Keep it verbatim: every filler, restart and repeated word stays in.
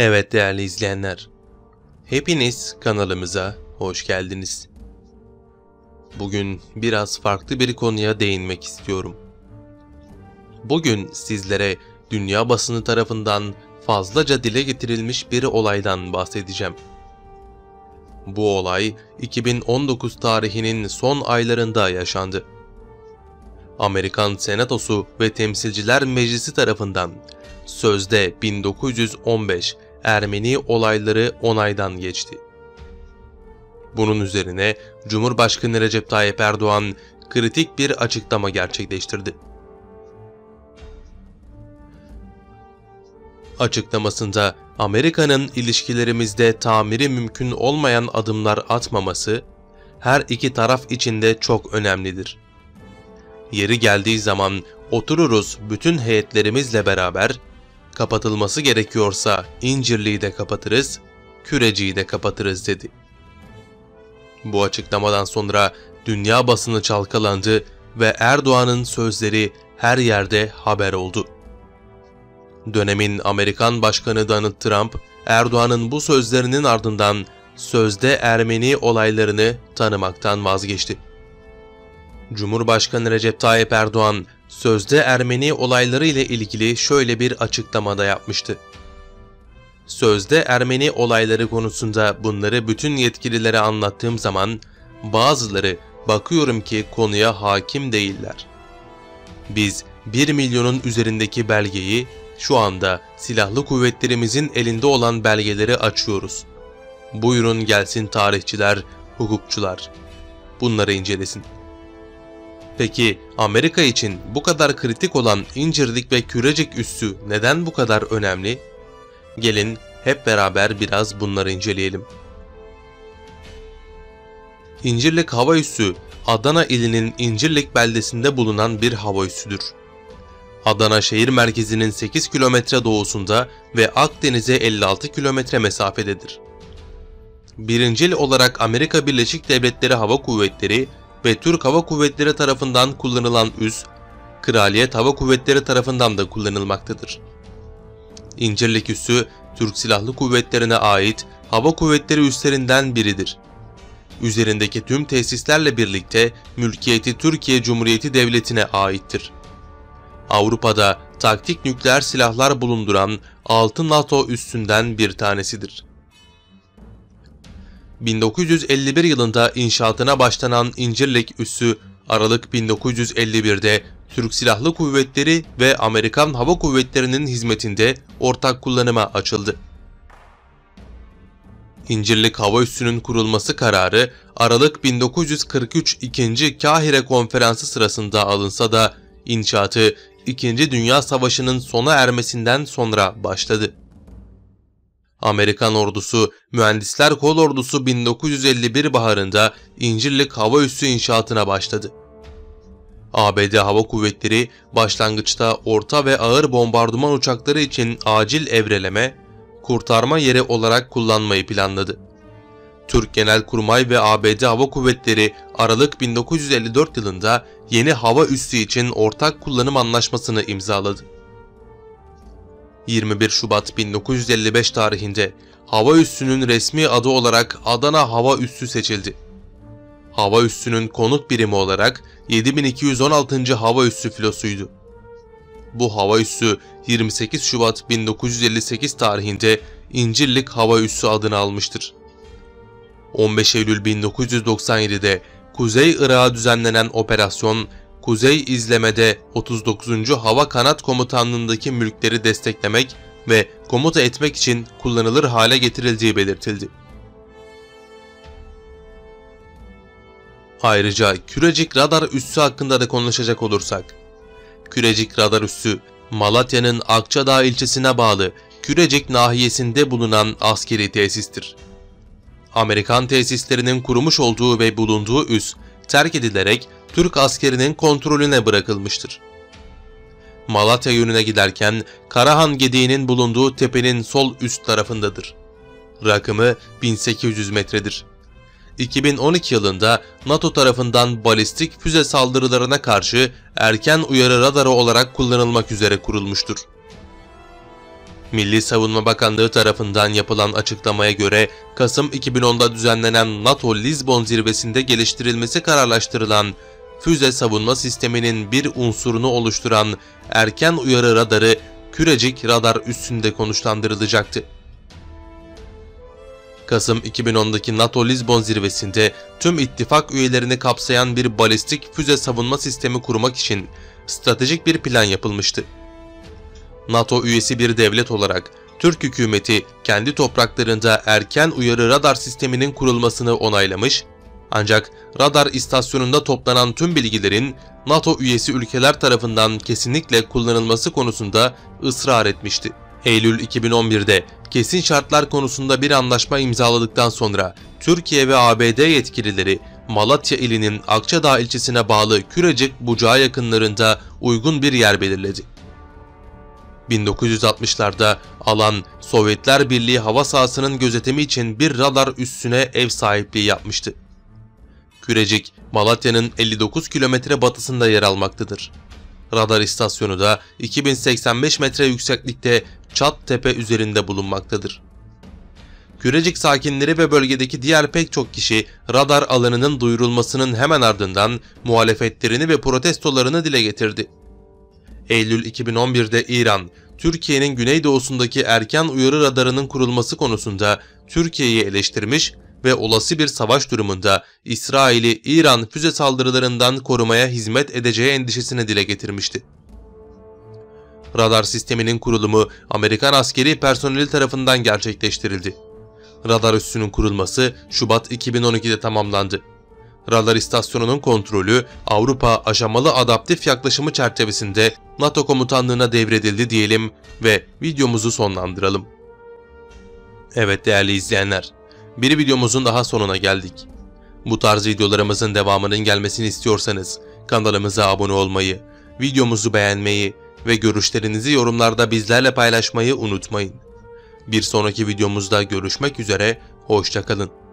Evet değerli izleyenler, hepiniz kanalımıza hoş geldiniz. Bugün biraz farklı bir konuya değinmek istiyorum. Bugün sizlere dünya basını tarafından fazlaca dile getirilmiş bir olaydan bahsedeceğim. Bu olay iki bin on dokuz tarihinin son aylarında yaşandı. Amerikan Senatosu ve Temsilciler Meclisi tarafından sözde bin dokuz yüz on beş Ermeni olayları onaydan geçti. Bunun üzerine Cumhurbaşkanı Recep Tayyip Erdoğan kritik bir açıklama gerçekleştirdi. Açıklamasında Amerika'nın ilişkilerimizde tamiri mümkün olmayan adımlar atmaması her iki taraf için de çok önemlidir. Yeri geldiği zaman otururuz bütün heyetlerimizle beraber, kapatılması gerekiyorsa İncirliği de kapatırız, Kürecik'i de kapatırız dedi. Bu açıklamadan sonra dünya basını çalkalandı ve Erdoğan'ın sözleri her yerde haber oldu. Dönemin Amerikan Başkanı Donald Trump, Erdoğan'ın bu sözlerinin ardından sözde Ermeni olaylarını tanımaktan vazgeçti. Cumhurbaşkanı Recep Tayyip Erdoğan, sözde Ermeni olayları ile ilgili şöyle bir açıklamada yapmıştı. Sözde Ermeni olayları konusunda bunları bütün yetkililere anlattığım zaman bazıları bakıyorum ki konuya hakim değiller. Biz bir milyonun üzerindeki belgeyi şu anda silahlı kuvvetlerimizin elinde olan belgeleri açıyoruz. Buyurun gelsin tarihçiler, hukukçular. Bunları incelesin. Peki Amerika için bu kadar kritik olan İncirlik ve Kürecik üssü neden bu kadar önemli? Gelin hep beraber biraz bunları inceleyelim. İncirlik hava üssü Adana ilinin İncirlik beldesinde bulunan bir hava üssüdür. Adana şehir merkezinin sekiz kilometre doğusunda ve Akdeniz'e elli altı kilometre mesafededir. Birincil olarak Amerika Birleşik Devletleri Hava Kuvvetleri ve Türk Hava Kuvvetleri tarafından kullanılan üs, Kraliyet Hava Kuvvetleri tarafından da kullanılmaktadır. İncirlik üssü, Türk Silahlı Kuvvetleri'ne ait hava kuvvetleri üslerinden biridir. Üzerindeki tüm tesislerle birlikte mülkiyeti Türkiye Cumhuriyeti Devleti'ne aittir. Avrupa'da taktik nükleer silahlar bulunduran altı NATO üssünden bir tanesidir. bin dokuz yüz elli bir yılında inşaatına başlanan İncirlik üssü, Aralık bin dokuz yüz elli bir'de Türk Silahlı Kuvvetleri ve Amerikan Hava Kuvvetleri'nin hizmetinde ortak kullanıma açıldı. İncirlik Hava Üssü'nün kurulması kararı, Aralık bin dokuz yüz kırk üç ikinci Kahire Konferansı sırasında alınsa da inşaatı ikinci Dünya Savaşı'nın sona ermesinden sonra başladı. Amerikan ordusu, Mühendisler Kol Ordusu bin dokuz yüz elli bir baharında İncirlik Hava Üssü inşaatına başladı. A B D Hava Kuvvetleri başlangıçta orta ve ağır bombardıman uçakları için acil evreleme, kurtarma yeri olarak kullanmayı planladı. Türk Genelkurmay ve A B D Hava Kuvvetleri Aralık bin dokuz yüz elli dört yılında yeni hava üssü için ortak kullanım anlaşmasını imzaladı. yirmi bir Şubat bin dokuz yüz elli beş tarihinde hava üssünün resmi adı olarak Adana Hava Üssü seçildi. Hava üssünün konut birimi olarak yedi bin iki yüz on altıncı Hava Üssü filosuydu. Bu hava üssü yirmi sekiz Şubat bin dokuz yüz elli sekiz tarihinde İncirlik Hava Üssü adını almıştır. on beş Eylül bin dokuz yüz doksan yedi'de Kuzey Irak'a düzenlenen operasyon, Kuzey İzleme'de otuz dokuzuncu Hava Kanat Komutanlığı'ndaki mülkleri desteklemek ve komuta etmek için kullanılır hale getirildiği belirtildi. Ayrıca Kürecik Radar Üssü hakkında da konuşacak olursak, Kürecik Radar Üssü, Malatya'nın Akçadağ ilçesine bağlı Kürecik nahiyesinde bulunan askeri tesistir. Amerikan tesislerinin kurmuş olduğu ve bulunduğu üs, terk edilerek Türk askerinin kontrolüne bırakılmıştır. Malatya yönüne giderken Karahan Gediği'nin bulunduğu tepenin sol üst tarafındadır. Rakımı bin sekiz yüz metredir. iki bin on iki yılında NATO tarafından balistik füze saldırılarına karşı erken uyarı radarı olarak kullanılmak üzere kurulmuştur. Milli Savunma Bakanlığı tarafından yapılan açıklamaya göre Kasım iki bin onda düzenlenen NATO Lizbon zirvesinde geliştirilmesi kararlaştırılan füze savunma sisteminin bir unsurunu oluşturan erken uyarı radarı Kürecik radar üssünde konuşlandırılacaktı. Kasım iki bin ondaki NATO Lizbon zirvesinde tüm ittifak üyelerini kapsayan bir balistik füze savunma sistemi kurmak için stratejik bir plan yapılmıştı. NATO üyesi bir devlet olarak Türk hükümeti kendi topraklarında erken uyarı radar sisteminin kurulmasını onaylamış, ancak radar istasyonunda toplanan tüm bilgilerin NATO üyesi ülkeler tarafından kesinlikle kullanılması konusunda ısrar etmişti. Eylül iki bin on birde kesin şartlar konusunda bir anlaşma imzaladıktan sonra Türkiye ve A B D yetkilileri Malatya ilinin Akçadağ ilçesine bağlı Kürecik bucağı yakınlarında uygun bir yer belirledi. bin dokuz yüz altmışlarda alan Sovyetler Birliği hava sahasının gözetimi için bir radar üssüne ev sahipliği yapmıştı. Kürecik, Malatya'nın elli dokuz kilometre batısında yer almaktadır. Radar istasyonu da iki bin seksen beş metre yükseklikte Çattepe üzerinde bulunmaktadır. Kürecik sakinleri ve bölgedeki diğer pek çok kişi radar alanının duyurulmasının hemen ardından muhalefetlerini ve protestolarını dile getirdi. Eylül iki bin on birde İran, Türkiye'nin güneydoğusundaki erken uyarı radarının kurulması konusunda Türkiye'yi eleştirmiş ve olası bir savaş durumunda İsrail'i İran füze saldırılarından korumaya hizmet edeceği endişesini dile getirmişti. Radar sisteminin kurulumu Amerikan askeri personeli tarafından gerçekleştirildi. Radar üssünün kurulması Şubat iki bin on ikide tamamlandı. Radar istasyonunun kontrolü Avrupa aşamalı adaptif yaklaşımı çerçevesinde NATO komutanlığına devredildi diyelim ve videomuzu sonlandıralım. Evet değerli izleyenler, bir videomuzun daha sonuna geldik. Bu tarz videolarımızın devamının gelmesini istiyorsanız kanalımıza abone olmayı, videomuzu beğenmeyi ve görüşlerinizi yorumlarda bizlerle paylaşmayı unutmayın. Bir sonraki videomuzda görüşmek üzere, hoşça kalın.